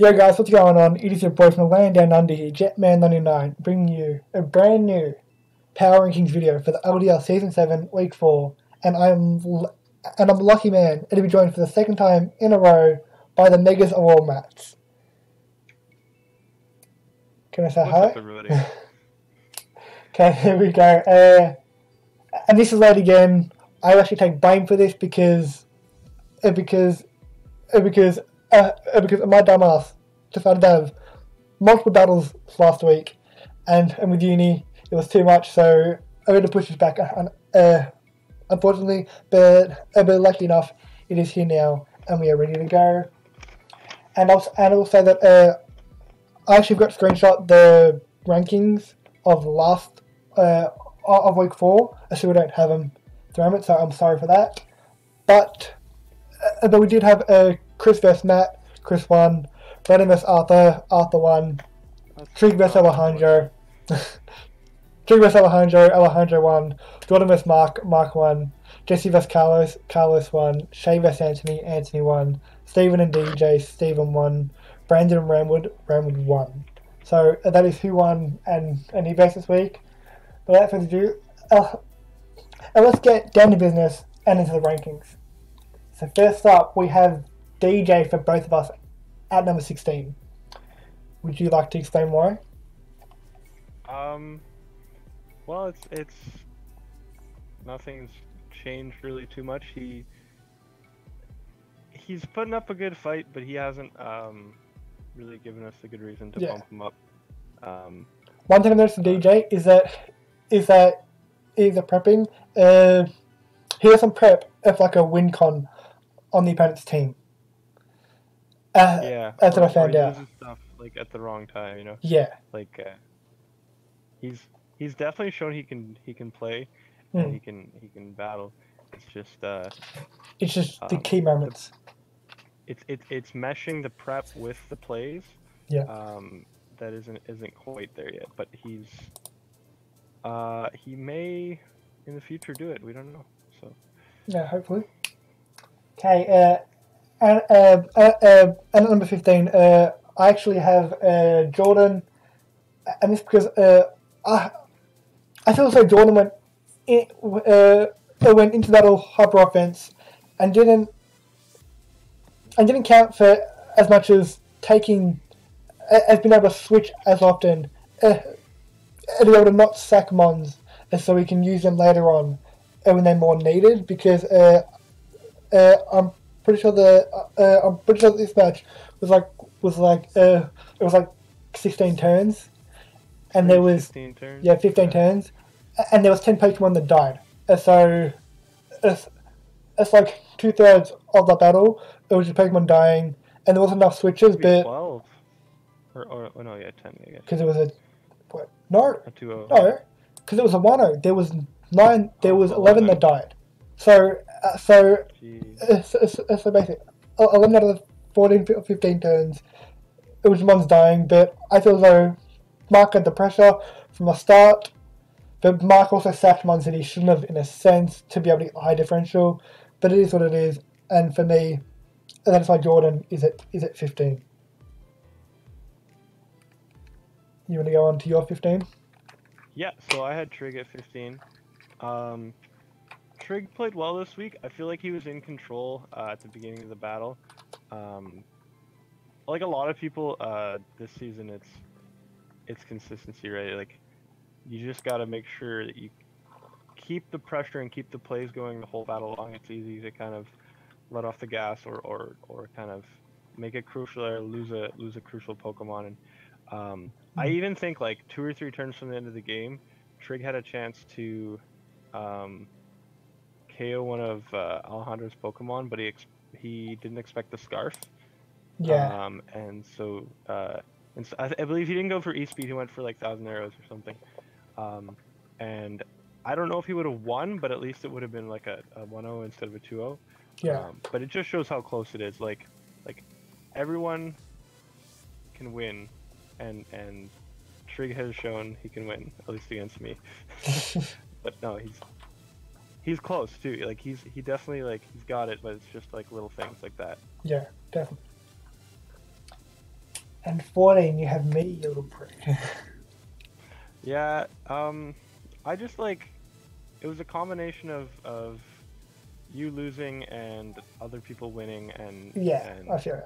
Yo guys, what's going on? It is your boy from the Land Down Under here, Jetman99, bringing you a brand new Power Rankings video for the LDL Season 7, Week 4, and I'm a lucky man to be joined for the second time in a row by the Megas of all mats. Can I say hi? Okay, here we go. And this is late again. I actually take blame for this because my dumbass decided to have multiple battles last week, and with uni it was too much, so I had to push this back. Unfortunately, but luckily enough, it is here now, and we are ready to go. And I'll say that I actually got screenshot the rankings of of week 4. I still don't have them at the moment, so I'm sorry for that. But we did have a Chris vs Matt, Chris won. Brandon vs Arthur, Arthur won. Trig vs Alejandro, Trig vs Alejandro, Alejandro won. Jordan vs Mark, Mark won. Jesse vs Carlos, Carlos won. Shay vs Anthony, Anthony won. Stephen and DJ, Stephen won. Brandon and Ramwood, Ramwood won. So that is who won and who best this week. But that's what to do. And let's get down to business and into the rankings. So first up, we have DJ for both of us at number 16. Would you like to explain why? Well, it's nothing's changed really too much. He's putting up a good fight, but he hasn't really given us a good reason to bump him up. One thing I noticed from DJ is that he's prepping. He has some prep of like a win con on the opponent's team. Yeah, that's what I found out. Stuff, like at the wrong time, you know. Yeah. Like he's definitely shown he can play, and he can battle. It's just the key moments. It's meshing the prep with the plays. Yeah. That isn't quite there yet, but he may in the future do it. We don't know. So. Yeah, hopefully. Okay. And at number 15, I actually have Jordan, and this because I feel so Jordan went into that all hyper offense and didn't count for as much as taking as being able to switch as often and be able to not sack mons, and so we can use them later on when they're more needed, because I'm pretty sure this match was like 16 turns, and there was 15 turns. Yeah, 15 turns, and there was 10 Pokemon that died. So it's like 2/3 of the battle. It was just Pokemon dying, and there wasn't enough switches. But 12, or no, yeah, 10. I guess because it was a what? No, a 2-0. No, because it was a 1-0. There was 9. There was 11 that died. So basically, 11 out of the 14 or 15 turns, it was mons dying, but I feel as though Mark had the pressure from the start, but Mark also sacked mons that he shouldn't have, in a sense, to be able to get the high differential, but it is what it is, and for me, that's why Jordan is at 15. You want to go on to your 15? Yeah, so I had Trig at 15. Trig played well this week. I feel like he was in control at the beginning of the battle. Like a lot of people this season, it's consistency, right? Like you just got to make sure that you keep the pressure and keep the plays going the whole battle long. It's easy to kind of let off the gas or kind of make it crucial or lose a crucial Pokemon. And I even think like 2 or 3 turns from the end of the game, Trig had a chance to KO one of Alejandro's Pokemon, but he didn't expect the scarf. Yeah. And so I believe he didn't go for E-Speed. He went for like 1,000 arrows or something. And I don't know if he would have won, but at least it would have been like a 1-0 instead of a 2-0. Yeah. But it just shows how close it is. Like everyone can win, and Trig has shown he can win, at least against me. But no, he's close too. Like he definitely like he's got it, but it's just like little things like that. Yeah, definitely. And 14, you have me, you little prick. Yeah, I just, like, it was a combination of you losing and other people winning, and yeah, and I feel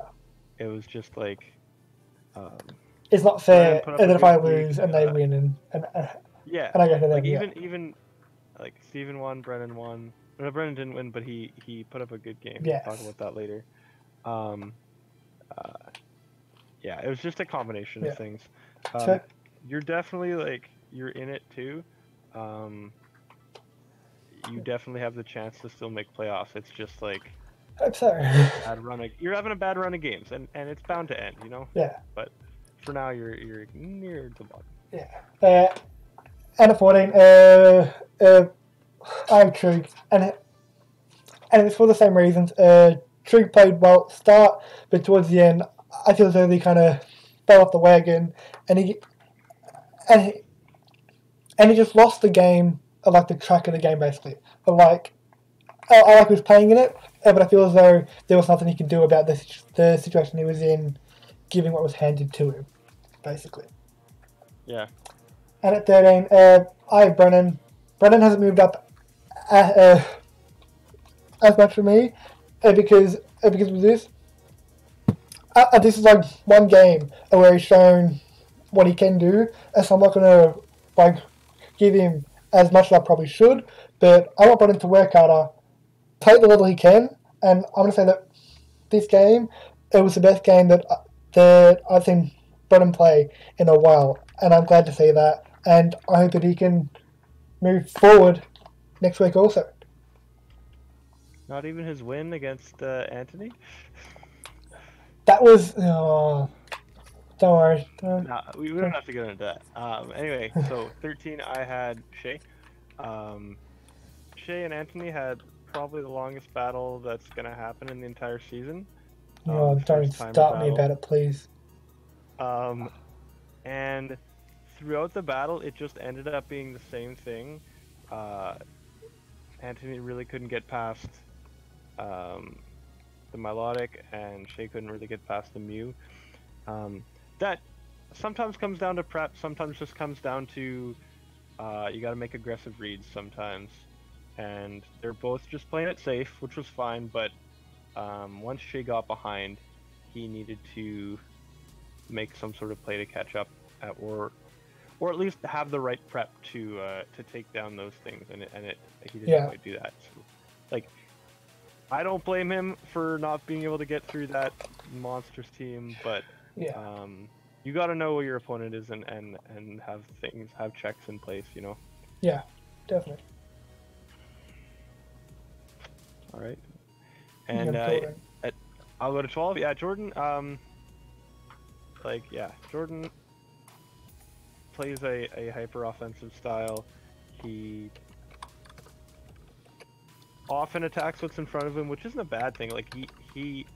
it was just like it's not fair. And then if I lose and they win, and yeah, and I go to them, like, even like Steven won, Brennan won. No, Brennan didn't win, but he put up a good game. Yeah, we'll talk about that later. Yeah, it was just a combination of things. You're definitely like you're in it too. You definitely have the chance to still make playoffs. It's just like I'm sorry. You're having a bad run of games, and it's bound to end, you know. Yeah. But for now, you're near the bottom. Yeah. And a 14. I'm Trug, and it's for the same reasons. Trug played well at the start, but towards the end, I feel as though he kind of fell off the wagon, and he just lost the game. I like the track of the game, basically. I like who's playing in it, but I feel as though there was nothing he could do about the situation he was in, given what was handed to him, basically. Yeah. And at 13, I have Brennan. Brennan hasn't moved up as much for me, because of this. This is like one game where he's shown what he can do, and so I'm not gonna like give him as much as I probably should, but I want Brennan to work harder, play the level he can, and I'm going to say that this game, it was the best game that I've seen Brennan play in a while, and I'm glad to see that, and I hope that he can move forward next week also. Not even his win against Anthony? That was... Oh, don't worry. No, we don't have to get into that. Anyway, so 13, I had Shay. Shay and Anthony had probably the longest battle that's going to happen in the entire season. Oh, don't stop me about it, please. And throughout the battle, it just ended up being the same thing. Anthony really couldn't get past the Milotic, and Shay couldn't really get past the Mew. That sometimes comes down to prep, sometimes just comes down to you got to make aggressive reads sometimes, and they're both just playing it safe, which was fine, but once Shay got behind, he needed to make some sort of play to catch up at, or at least have the right prep to take down those things, and he didn't really do that. So, like, I don't blame him for not being able to get through that monstrous team, but yeah, you got to know where your opponent is and have checks in place, you know. Yeah, definitely. All right, and I'll go to 12. Yeah, Jordan. Jordan plays a hyper offensive style. He often attacks what's in front of him, which isn't a bad thing. Like he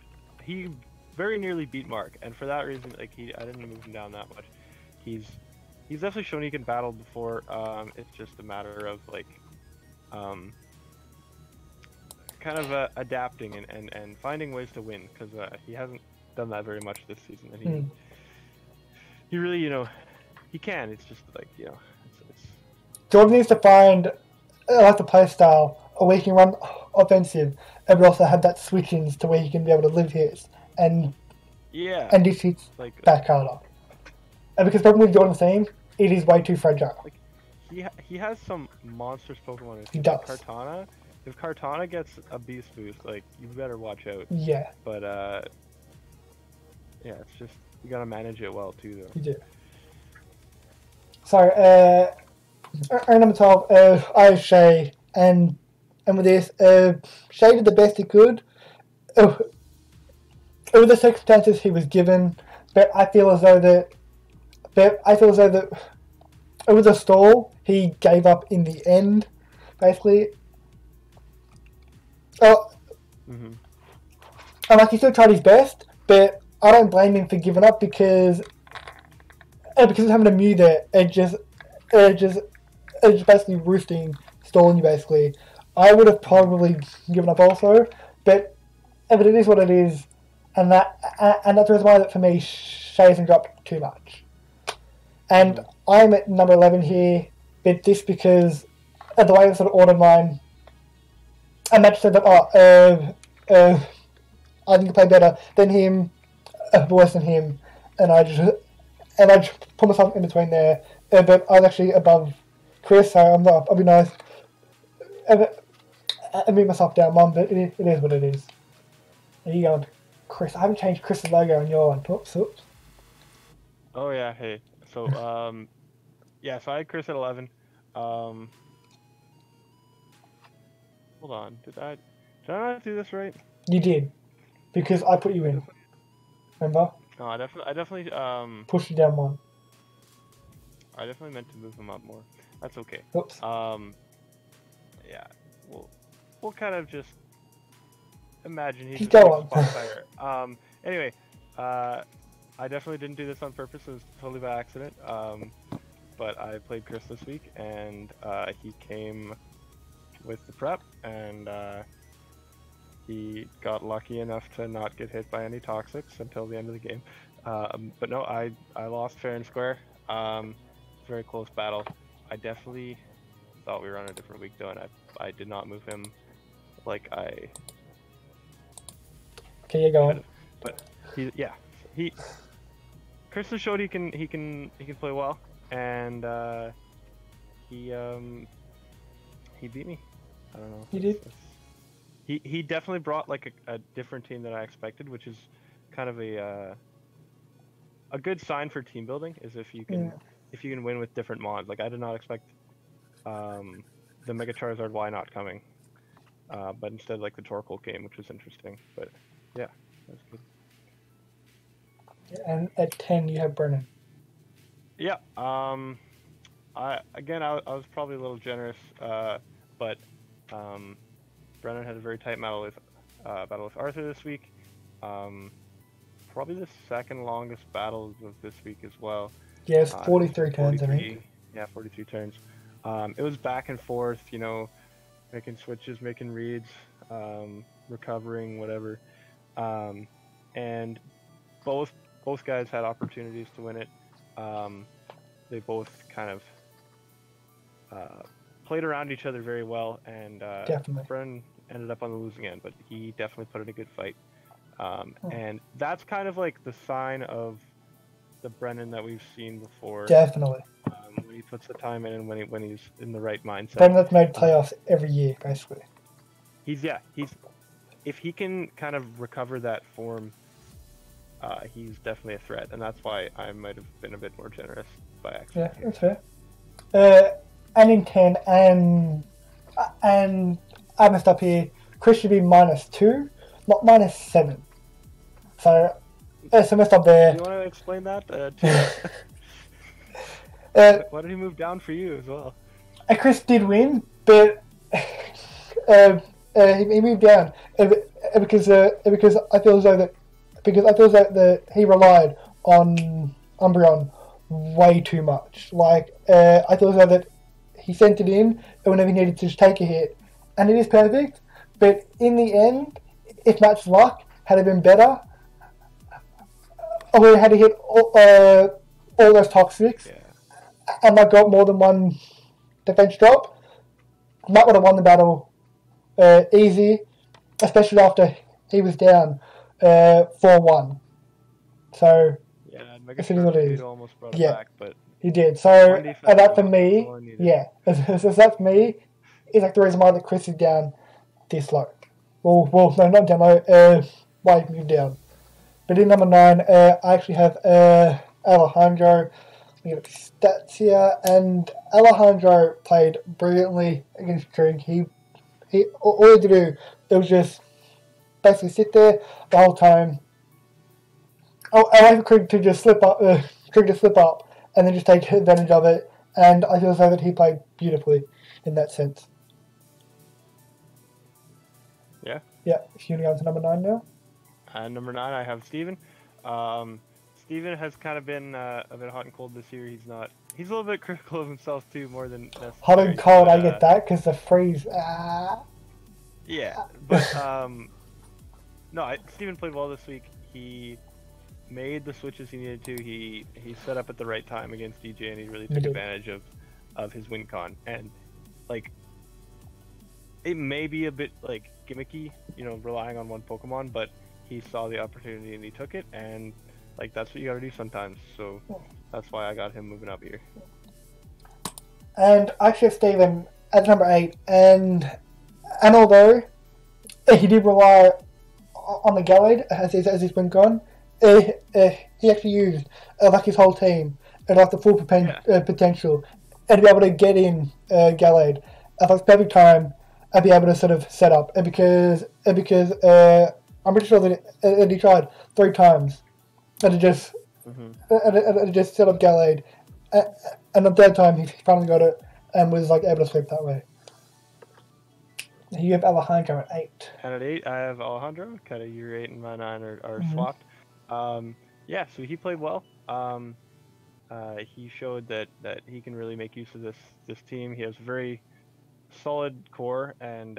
very nearly beat Mark, and for that reason, like, I didn't move him down that much. He's definitely shown he can battle before. It's just a matter of like, kind of adapting and finding ways to win, because he hasn't done that very much this season, and he really, you know, he can. It's just like, you know, Jordan needs to find like the play style where he can run offensive, and we also have that switch-ins to where you can be able to live his. And this hits like back harder. And because the problem with Jordan's team, it is way too fragile. Like, he has some monstrous Pokemon. He does. Kartana. If Kartana gets a beast boost, like, you better watch out. Yeah. But yeah, it's just you gotta manage it well too, though. You do. So number 12, I have Shay, and with this, Shay did the best he could. It was the circumstances he was given, but I feel as though that it was a stall. He gave up in the end, basically. And like, he still tried his best, but I don't blame him for giving up, because of having a Mew there, it just basically roosting, stalling you, basically. I would have probably given up also, but it is what it is. and that's the reason why that for me Shazen dropped too much. And I'm at number 11 here with this because of the way it sort of ordered mine. I matched that I think I play better than him, worse than him, and I just put myself in between there. But I was actually above Chris, so I'm not. I'll be nice. I beat myself down one, but it is what it is. Are you going, Chris? I haven't changed Chris's logo on your one. Oops, oops. Oh yeah, hey. So yeah. So I had Chris at 11. Hold on. Did I not do this right? You did, because I put you in. Remember? No, I definitely pushed you down one. I definitely meant to move him up more. That's okay. Oops. Yeah. We'll kind of just imagine he's going fire. Anyway, I definitely didn't do this on purpose. It was totally by accident. But I played Chris this week, and he came with the prep, and he got lucky enough to not get hit by any toxics until the end of the game. But no, I lost fair and square. Very close battle. I definitely thought we were on a different week though, and I did not move him like I. Okay, you go. But he, yeah, he. Chris has showed he can play well, and he beat me. I don't know. He did. He definitely brought like a different team than I expected, which is kind of a good sign for team building. Is if you can. Yeah. If you can win with different mods, like I did not expect the Mega Charizard Y not coming, but instead like the Torkoal game, which was interesting. But yeah, that's good. And at 10, you have Brennan. Yeah, I was probably a little generous, but Brennan had a very tight battle with Arthur this week. Probably the second longest battle of this week as well. Yes, 43 turns, I think. Yeah, 43 turns. It was back and forth, you know, making switches, making reads, recovering, whatever. And both guys had opportunities to win it. They both kind of played around each other very well, and Brennan ended up on the losing end, but he definitely put in a good fight. And that's kind of like the sign of the Brennan that we've seen before. Definitely. When he puts the time in and when he's in the right mindset. Brennan that's made playoffs every year, basically. He's if he can kind of recover that form, he's definitely a threat, and that's why I might have been a bit more generous by accident. Yeah, that's fair. And in 10, and I messed up here. Chris should be -2, not -7. So. So messed up there. Do you want to explain that? Why did he move down for you as well? Chris did win, but he moved down because I feel as though that he relied on Umbreon way too much. Like I feel as though that he sent it in whenever he needed to just take a hit, and it is perfect. But in the end, if Matt's luck had been better. We had to hit all those toxics, and I got more than one defense drop. Matt would have won the battle easy, especially after he was down 4-1. So yeah, Mega almost brought it back, but he did. So that for me, so that for me is like the reason why that Chris is down this low. Well, no, not down low. Why he moved down. But in number 9, I actually have Alejandro. We have stats here, and Alejandro played brilliantly against Tring. He all he had to do was just basically sit there the whole time. I like Tring to just slip up, and then just take advantage of it. And I feel so that he played beautifully in that sense. Yeah. Yeah. If you want to go to number 9 now. And number 9, I have Steven. Steven has kind of been a bit hot and cold this year. He's a little bit critical of himself too, more than necessary. Hot and cold, but, I get that because the freeze. Yeah, but no, Steven played well this week. He made the switches he needed to. He set up at the right time against DJ, and he really took advantage of his win con. And like, it may be a bit like gimmicky, you know, relying on one Pokemon, but he saw the opportunity and he took it. And like, that's what you gotta do sometimes. So that's why I got him moving up here. And actually, Steven at number 8, and although he did rely on the Gallade as he's been gone, he actually used like his whole team and like the full potential, and to be able to get in Gallade at like the perfect time and be able to sort of set up. And because I'm pretty sure that he tried 3 times and it just and just set up Gallade, and the 3rd time he finally got it and was like able to sweep that way. You have Alejandro at 8. And at 8, I have Alejandro. Kind of your 8 and my 9 are swapped. Yeah, so he played well. He showed that he can really make use of this team. He has a very solid core, and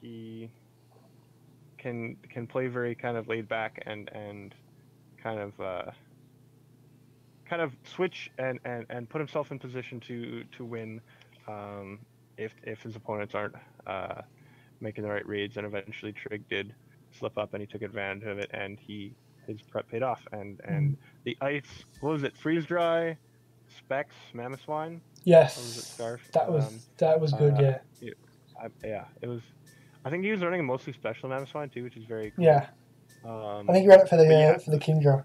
he can play very kind of laid back and kind of switch and put himself in position to win if his opponents aren't making the right reads. And eventually Trig did slip up, and he took advantage of it, and his prep paid off. And the ice, what was it, Freeze Dry, Specs, Mamoswine? Yes. Or was it Scarf? That was good, yeah. Yeah, it was. I think he was running a mostly special Mamoswine too, which is very cool. Yeah. I think he ran it for the Kingdra.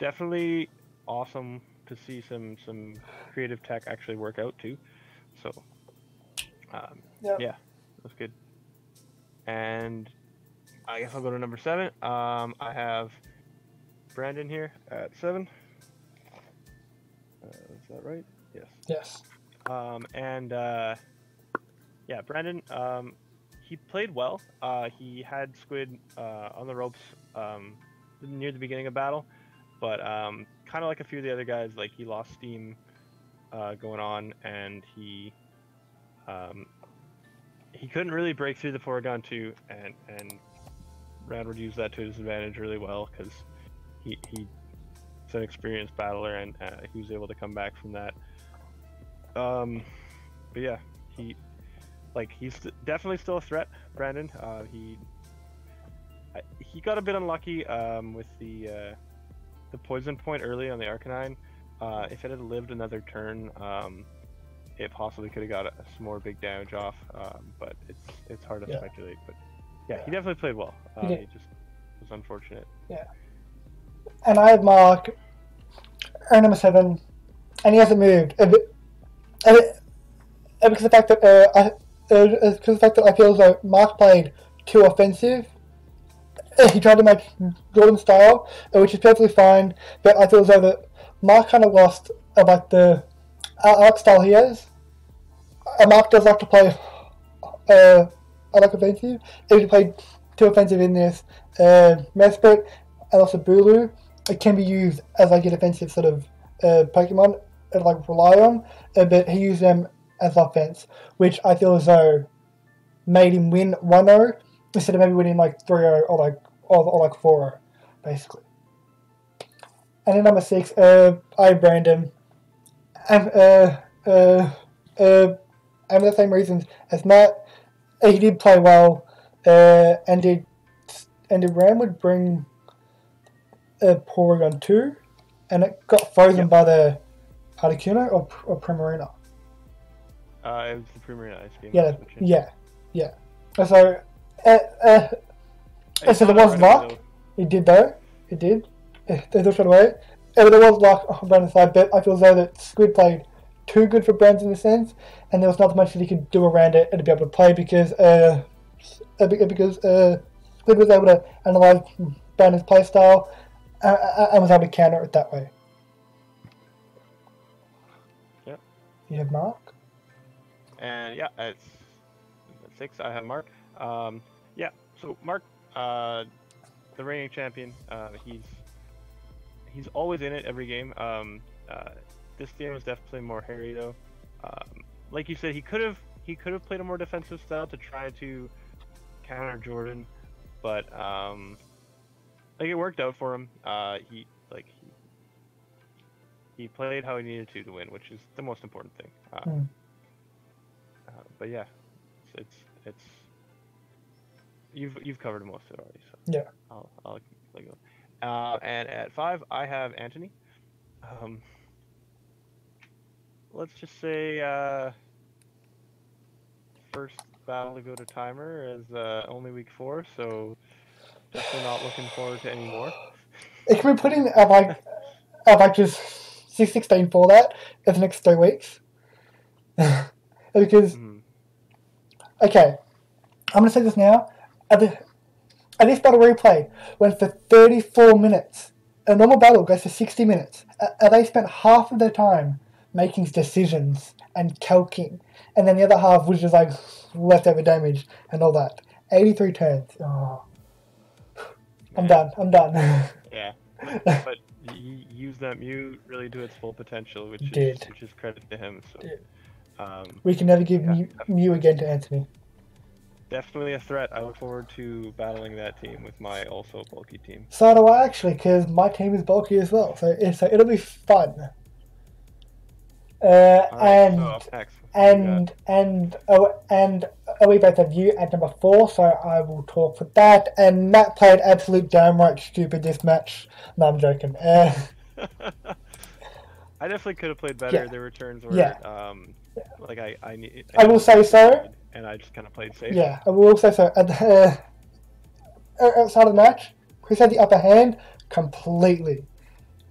Definitely awesome to see some creative tech actually work out too. So yeah, that's good. And I guess I'll go to number 7. I have Brandon here at 7. Is that right? Yes. Yes. Yeah, Brandon. He played well. He had Squid on the ropes near the beginning of battle, but kind of like a few of the other guys, like he lost steam going on, and he couldn't really break through the Porygon 2, and Radwood used that to his advantage really well, because he's an experienced battler, and he was able to come back from that. But yeah, he's definitely still a threat, Brandon. He got a bit unlucky with the poison point early on the Arcanine. If it had lived another turn, it possibly could have got some more big damage off. But it's hard to speculate. But yeah, he definitely played well. He just was unfortunate. Yeah. And I have Mark at number 7, and he hasn't moved. Because the fact that I feel as though Mark played too offensive. He tried to make Jordan style, which is perfectly fine. But I feel as though that Mark kind of lost about the art style he has. Mark does like to play offensive. He played too offensive in this. Mesprit and also Bulu, it can be used as like a defensive sort of Pokemon and like rely on. But he used them as offense, which I feel as though made him win 1-0 instead of maybe winning like 3-0 or like 4-0, basically. And then number 6, I have Brandon, and for the same reasons as Matt, he did play well, and did Ramwood bring Porygon 2, and it got frozen by the Articuno or Primarina. It was the Primarina ice game. Yeah. So, so there was luck. It did though. It did. They took it away. But there was luck on Brandon's side, but I feel as though that Squid played too good for Brandon in a sense, and there was not much that he could do around it and to be able to play because Squid was able to analyze Brandon's playstyle and was able to counter it that way. Yep. You have Mark. And yeah, at 6, I have Mark. Yeah, so Mark, the reigning champion, he's always in it every game. This game was definitely more hairy though. Like you said, he could have played a more defensive style to try to counter Jordan, but Like, it worked out for him. He played how he needed to win, which is the most important thing. But yeah, it's you've covered most of it already. So yeah, I'll let go. And at 5, I have Anthony. Let's just say first battle to go to timer is only week 4, so definitely not looking forward to any more. It can we put in our Vikings 616 for that in the next 3 weeks? Because okay, I'm gonna say this now. At this battle replay went for 34 minutes. A normal battle goes for 60 minutes. They spent half of their time making decisions and calking, and then the other half was just like leftover damage and all that. 83 turns. Oh. I'm done. Yeah, but you used that mute really to its full potential, which is credit to him. So we can never give Mew again to Anthony. Definitely a threat. I look forward to battling that team with my also bulky team. So do I, actually, because my team is bulky as well. So it'll be fun. And we both have you at number 4, so I will talk for that. And Matt played absolute downright stupid this match. No, I'm joking. I definitely could have played better. Yeah. The returns were like I will say so. And I just kind of played safe. Yeah, I will say so. At the, outside of the match, Chris had the upper hand completely.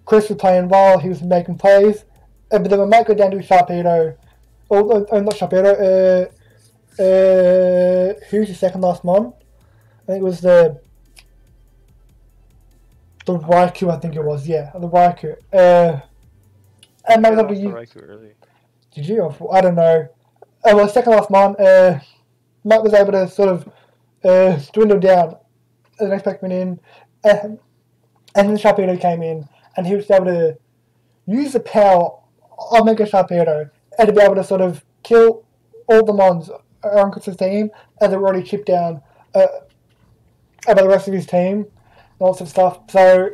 Chris was playing well. He was making plays. But then we might go down to Sharpedo. Oh, not Sharpedo. Who's the second last mon? I think it was the Raikou. I think it was. Yeah, the Raikou. And maybe that'll be you. Raikou early. Did you? I don't know. Well, second last mon. Matt was able to sort of dwindle down. The next pack went in, and then Sharpedo came in, and he was able to use the power of Mega Sharpedo and to be able to sort of kill all the mons on Chris's team, and they were already chipped down about the rest of his team and all sorts of stuff. So,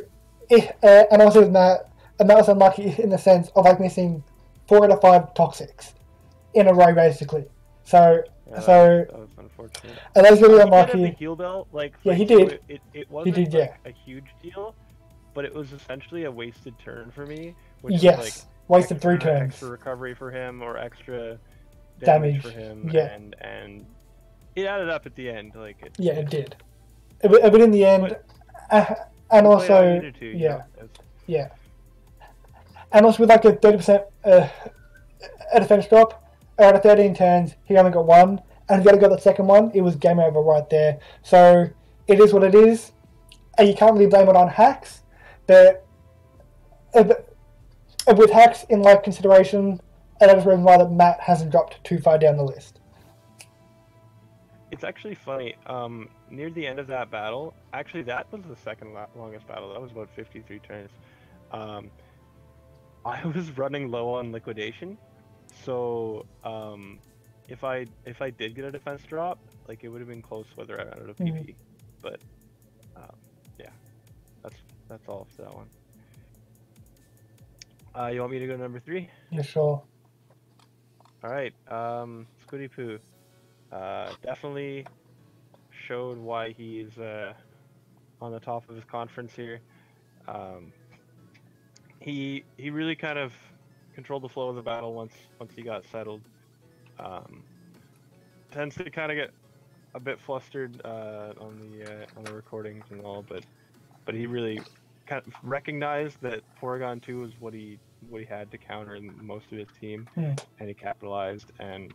and also Matt was unlucky in the sense of like missing 4 out of 5 toxics in a row, basically. So, yeah, that was unfortunate. And that was really unlucky. He did have the heal belt, like he did. It wasn't a huge deal, but it was essentially a wasted turn for me. Which is like wasted extra, 3 turns. Extra recovery for him or extra damage for him, and it added up at the end. It did. But in the end, and also and also with like a 30% defense drop, out of 13 turns, he only got 1, and if he got the second one, it was game over right there. So it is what it is, and you can't really blame it on hacks, but with hacks in like consideration, and that is the reason why Matt hasn't dropped too far down the list. It's actually funny. Near the end of that battle, actually that was the second longest battle. That was about 53 turns. I was running low on liquidation, so if I did get a defense drop, like it would have been close whether I ran out of PP. But yeah, that's all for that one. You want me to go to number 3? Yeah, sure. Alright, Squiddy Poo. Definitely showed why he's on the top of his conference here. He really kind of controlled the flow of the battle once he got settled. Tends to kind of get a bit flustered on the recordings and all, but he really kind of recognized that Porygon 2 was what he had to counter in most of his team, and he capitalized, and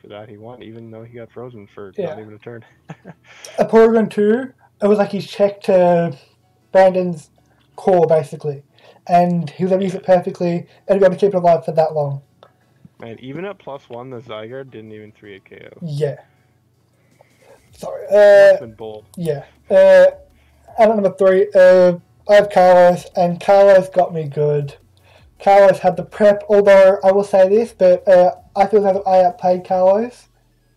for that he won, even though he got frozen for not even a turn. Porygon 2, it was like he checked Brandon's core basically, and he was able to use it perfectly and be able to keep it alive for that long. And even at +1, the Zygarde didn't even 3-hit KO. Yeah. Sorry. That's been bold. Yeah. And at number 3, I have Carlos, and Carlos got me good. Carlos had the prep, although I will say this, but I feel that I outplayed Carlos,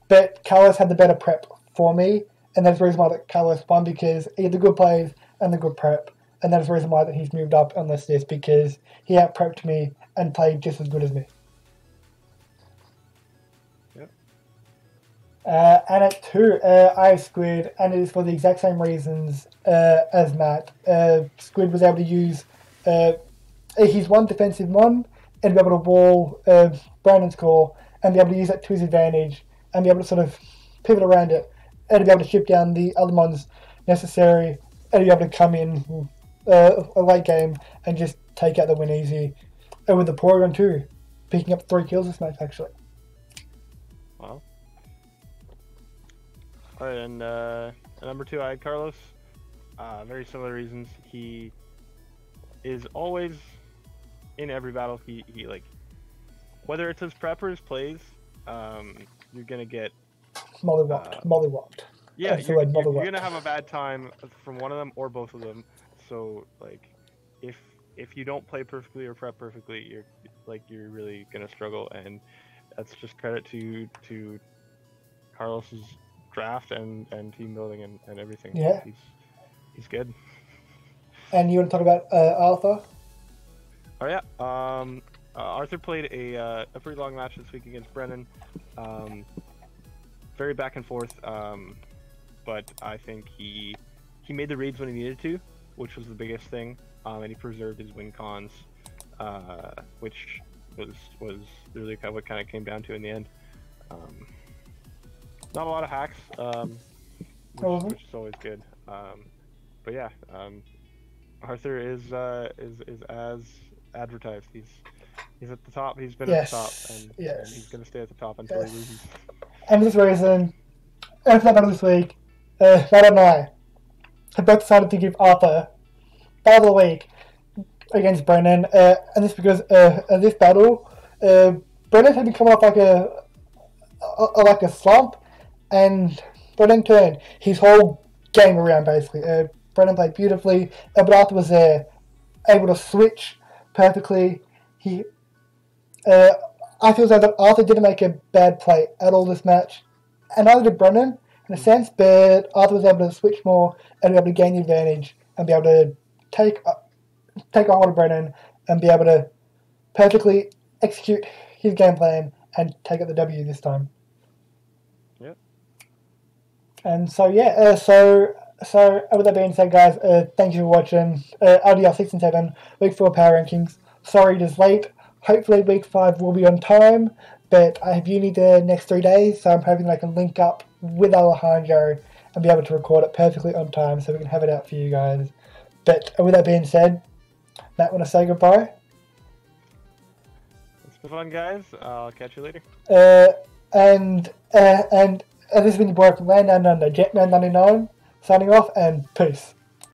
but Carlos had the better prep for me, and that's the reason why that Carlos won, because he had the good plays and the good prep, and that's the reason why that he's moved up on this list, because he out-prepped me and played just as good as me. Yep. And at 2, I have Squid, and it is for the exact same reasons as Matt. Squid was able to use his one defensive mon and be able to wall Brandon's core and be able to use that to his advantage and be able to sort of pivot around it and be able to chip down the other mons necessary and be able to come in a late game and just take out the win easy. And with the Porygon too, picking up 3 kills this match actually. Wow. Alright, and at number 2 I had Carlos. Very similar reasons. He is always in every battle, he like, whether it's his prep or his plays, you're gonna get mollywopped. Yeah, you're gonna have a bad time from one of them or both of them. So like, if you don't play perfectly or prep perfectly, you're really gonna struggle, and that's just credit to Carlos's draft and team building and everything. Yeah, he's good. And you want to talk about Arthur? Oh yeah, Arthur played a pretty long match this week against Brennan. Very back and forth, but I think he made the reads when he needed to, which was the biggest thing, and he preserved his win cons, which was really kind of what it came down to in the end. Not a lot of hacks, which is always good. But yeah, Arthur is as advertised. He's at the top. He's been at the top, and he's going to stay at the top until he loses. And for this reason, after that battle this week, Matt and I have both decided to give Arthur Battle of the Week against Brennan, and this because in this battle, Brennan had been coming off like a slump, and Brennan turned his whole game around basically. Brennan played beautifully, but Arthur was there, able to switch perfectly. I feel that Arthur didn't make a bad play at all this match, and neither did Brennan in a sense, but Arthur was able to switch more and be able to gain the advantage and be able to take a hold of Brennan and be able to perfectly execute his game plan and take out the W this time. Yep. And so yeah, so with that being said, guys, thank you for watching LDL 6 and 7 Week 4 Power Rankings. Sorry it is late. Hopefully Week 5 will be on time, but I have uni the next 3 days, so I'm hoping that I can link up with Alejandro and be able to record it perfectly on time so we can have it out for you guys. But with that being said, Matt, want to say goodbye? It's been fun, guys. I'll catch you later. And this has been your boy from Land Down Under, Jetman99. Signing off, and peace.